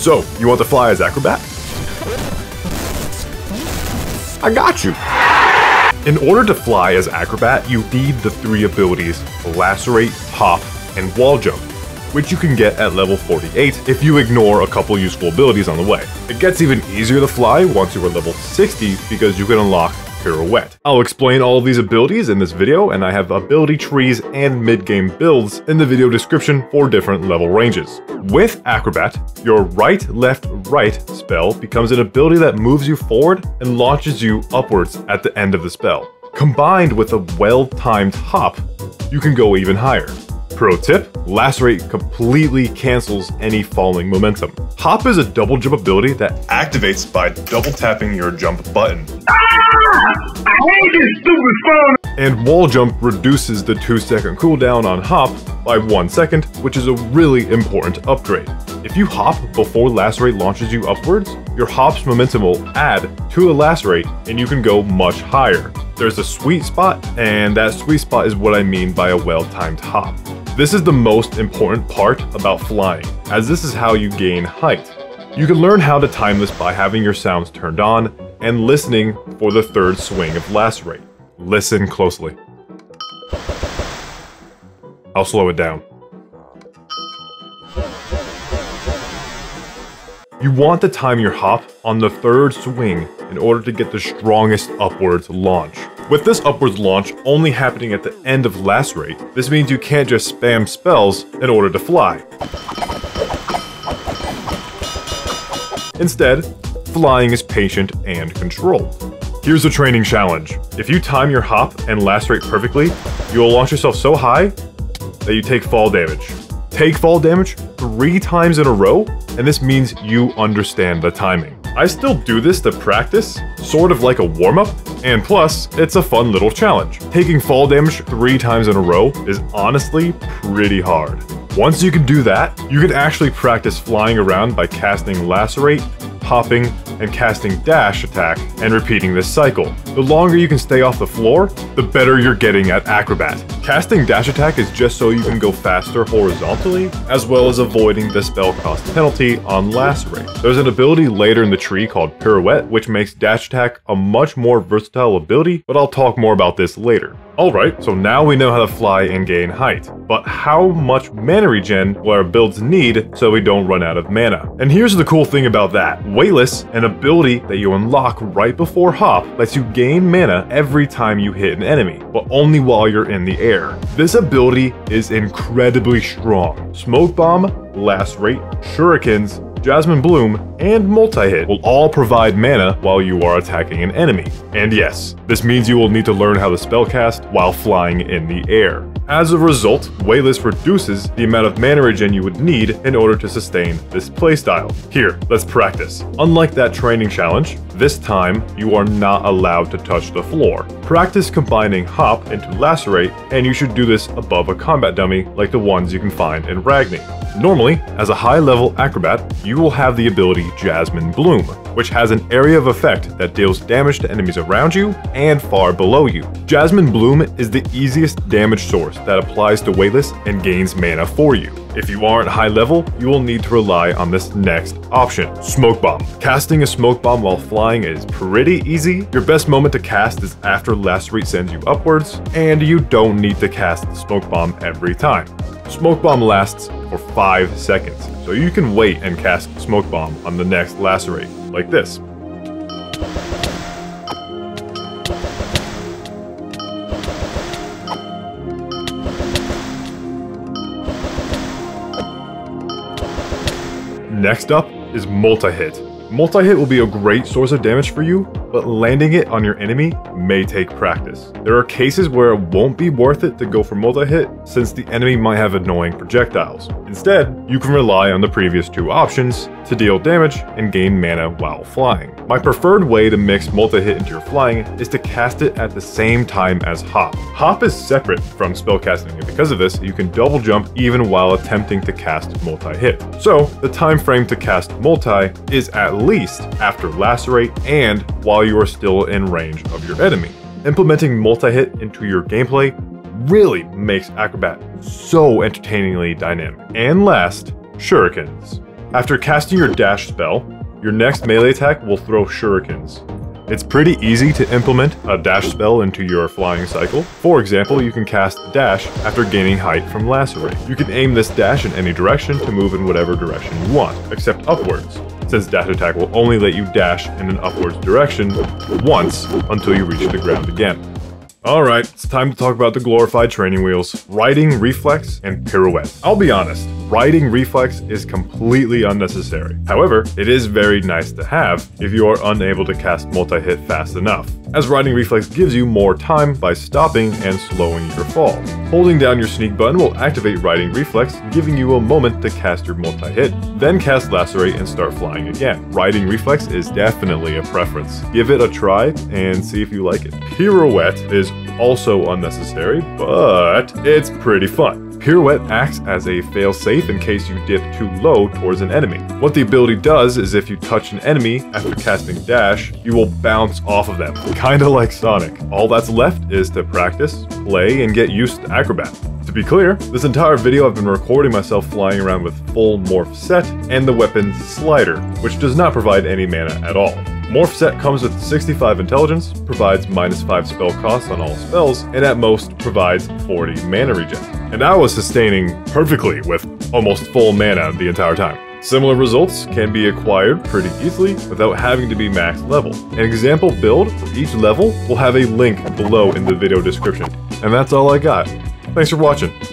So, you want to fly as Acrobat? I got you! In order to fly as Acrobat, you need the three abilities, Lacerate, Hop, and Wall Jump, which you can get at level 48 if you ignore a couple useful abilities on the way. It gets even easier to fly once you are level 60 because you can unlock Pirouette. I'll explain all of these abilities in this video, and I have ability trees and mid-game builds in the video description for different level ranges. With Acrobat, your right, left, right spell becomes an ability that moves you forward and launches you upwards at the end of the spell. Combined with a well-timed hop, you can go even higher. Pro tip, Lacerate completely cancels any falling momentum. Hop is a double jump ability that activates by double tapping your jump button. I hate this stupid phone! And Wall Jump reduces the 2-second cooldown on Hop by 1 second, which is a really important upgrade. If you hop before Lacerate launches you upwards, your Hop's momentum will add to the Lacerate and you can go much higher. There's a sweet spot, and that sweet spot is what I mean by a well-timed hop. This is the most important part about flying, as this is how you gain height. You can learn how to time this by having your sounds turned on and listening for the third swing of Lacerate. Listen closely. I'll slow it down. You want to time your hop on the third swing in order to get the strongest upwards launch. With this upwards launch only happening at the end of Lacerate, this means you can't just spam spells in order to fly. Instead, flying is patient and controlled. Here's a training challenge. If you time your hop and Lacerate perfectly, you'll launch yourself so high that you take fall damage. Take fall damage 3 times in a row, and this means you understand the timing. I still do this to practice, sort of like a warm-up, and plus, it's a fun little challenge. Taking fall damage 3 times in a row is honestly pretty hard. Once you can do that, you can actually practice flying around by casting Lacerate, hopping, and casting dash attack, and repeating this cycle. The longer you can stay off the floor, the better you're getting at Acrobat. Casting dash attack is just so you can go faster horizontally, as well as avoiding the spell cost penalty on Lacerate. There's an ability later in the tree called Pirouette, which makes dash attack a much more versatile ability, but I'll talk more about this later. Alright, so now we know how to fly and gain height, but how much mana regen will our builds need so we don't run out of mana? And here's the cool thing about that. Weightless, an ability that you unlock right before hop, lets you gain mana every time you hit an enemy, but only while you're in the air. This ability is incredibly strong. Smoke Bomb, Lacerate, Shurikens, Jasmine Bloom, and Multi-Hit will all provide mana while you are attacking an enemy. And yes, this means you will need to learn how to spellcast while flying in the air. As a result, Weightless reduces the amount of mana regen you would need in order to sustain this playstyle. Here, let's practice. Unlike that training challenge, this time you are not allowed to touch the floor. Practice combining Hop into Lacerate, and you should do this above a combat dummy like the ones you can find in Ragni. Normally, as a high-level Acrobat, you will have the ability Jasmine Bloom, which has an area of effect that deals damage to enemies around you and far below you. Jasmine Bloom is the easiest damage source that applies to Weightless and gains mana for you. If you aren't high level, you will need to rely on this next option, Smoke Bomb. Casting a Smoke Bomb while flying is pretty easy. Your best moment to cast is after Lacerate sends you upwards, and you don't need to cast the Smoke Bomb every time. Smoke Bomb lasts for 5 seconds, so you can wait and cast Smoke Bomb on the next Lacerate, like this. Next up is Multi-Hit. Multi-Hit will be a great source of damage for you, but landing it on your enemy may take practice. There are cases where it won't be worth it to go for multi-hit since the enemy might have annoying projectiles. Instead, you can rely on the previous 2 options to deal damage and gain mana while flying. My preferred way to mix multi-hit into your flying is to cast it at the same time as hop. Hop is separate from spellcasting, and because of this, you can double jump even while attempting to cast multi-hit. So, the time frame to cast multi is at least after Lacerate and while you are still in range of your enemy. Implementing multi-hit into your gameplay really makes Acrobat so entertainingly dynamic. And last, Shurikens. After casting your dash spell, your next melee attack will throw shurikens. It's pretty easy to implement a dash spell into your flying cycle. For example, you can cast dash after gaining height from Lacerate. You can aim this dash in any direction to move in whatever direction you want, except upwards, since dash attack will only let you dash in an upwards direction once until you reach the ground again. Alright, it's time to talk about the glorified training wheels, Righting Reflex and Pirouette. I'll be honest, Righting Reflex is completely unnecessary. However, it is very nice to have if you are unable to cast multi-hit fast enough, as Righting Reflex gives you more time by stopping and slowing your fall. Holding down your sneak button will activate Righting Reflex, giving you a moment to cast your multi-hit, then cast Lacerate and start flying again. Righting Reflex is definitely a preference. Give it a try and see if you like it. Pirouette is also unnecessary, but it's pretty fun. Pirouette acts as a failsafe in case you dip too low towards an enemy. What the ability does is if you touch an enemy after casting dash, you will bounce off of them, kinda like Sonic. All that's left is to practice, play, and get used to Acrobat. To be clear, this entire video I've been recording myself flying around with full Morph Set and the weapon Slider, which does not provide any mana at all. Morph Set comes with 65 intelligence, provides -5 spell costs on all spells, and at most provides 40 mana regen. And I was sustaining perfectly with almost full mana the entire time. Similar results can be acquired pretty easily without having to be max level. An example build for each level will have a link below in the video description. And that's all I got. Thanks for watching.